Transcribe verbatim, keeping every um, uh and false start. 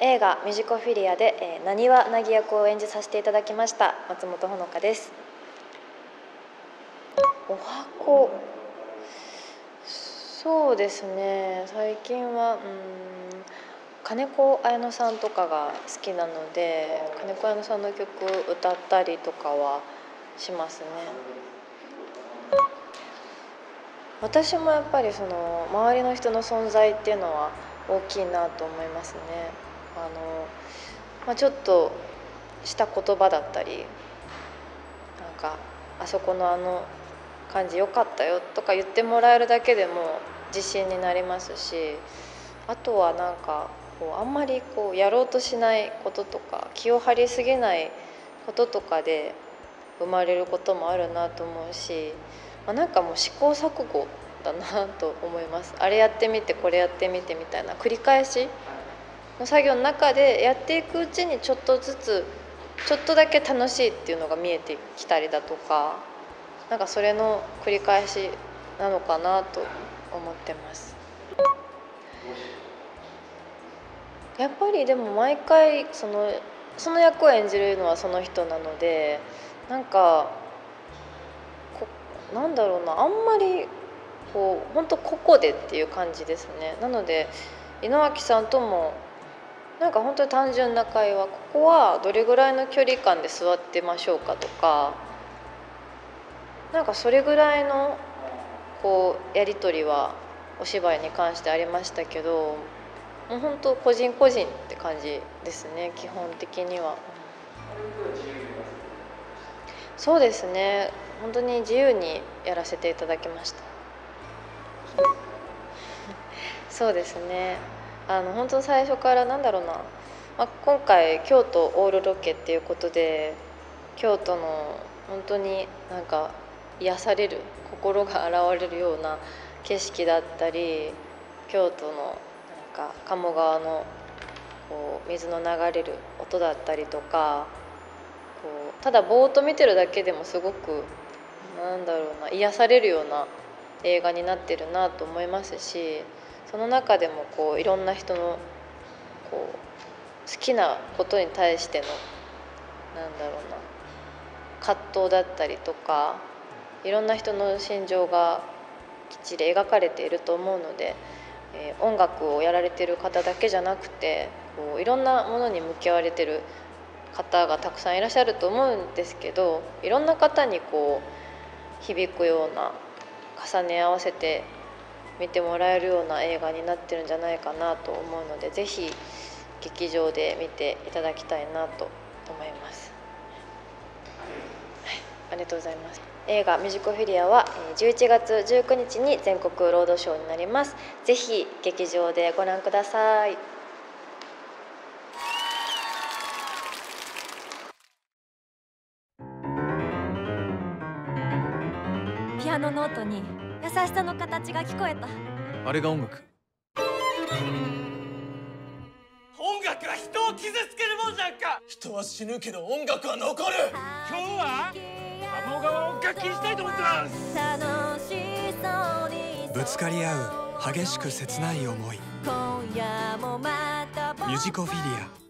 映画「ミュジコフィリア」でなにわ凪役を演じさせていただきました松本穂香です。お箱、そうですね、最近はうーん金子綾乃さんとかが好きなので、金子綾乃さんの曲を歌ったりとかはしますね。私もやっぱりその周りの人の存在っていうのは大きいなと思いますね。あの、まあ、ちょっとした言葉だったり、なんかあそこのあの感じ良かったよとか言ってもらえるだけでも自信になりますし、あとはなんかこうあんまりこうやろうとしないこととか気を張りすぎないこととかで生まれることもあるなと思うし、まあ、なんかもう試行錯誤だなと思います。あれやってみてこれやってみてみたいな繰り返しの作業の中でやっていくうちにちょっとずつちょっとだけ楽しいっていうのが見えてきたりだとか、なんかそれの繰り返しなのかなと思ってます。やっぱりでも毎回そのその役を演じるのはその人なので、なんかこなんだろうな、あんまりこう本当個々でっていう感じですね。なので井之脇さんともなんか本当に単純な会話、ここはどれぐらいの距離感で座ってましょうかとか、なんかそれぐらいのこうやり取りはお芝居に関してありましたけど、もう本当個人個人って感じですね、基本的には。そうですね、本当に自由にやらせていただきました。そうですね、あの本当最初からなんだろうな、まあ、今回京都オールロケっていうことで、京都の本当になんか癒される、心が洗れるような景色だったり、京都のなんか鴨川のこう水の流れる音だったりとか、こうただぼーっと見てるだけでもすごくなんだろうな、癒されるような映画になってるなと思いますし、その中でもこういろんな人のこう好きなことに対してのなんだろうな葛藤だったりとか、いろんな人の心情がきっちり描かれていると思うので、えー、音楽をやられてる方だけじゃなくてこういろんなものに向き合われてる方がたくさんいらっしゃると思うんですけど、いろんな方にこう響くような、重ね合わせて見てもらえるような映画になってるんじゃないかなと思うので、ぜひ劇場で見ていただきたいなと思います。はい、ありがとうございます。映画「ミュジコフィリア」はじゅういちがつじゅうくにちに全国ロードショーになります。ぜひ劇場でご覧ください。ピアノノートに優しさの形が聞こえた。あれが音楽。音楽は人を傷つけるもんじゃんか。人は死ぬけど音楽は残る。今日は鴨川を楽器にしたいと思ってます。ぶつかり合う激しく切ない思い、ミュジコフィリア。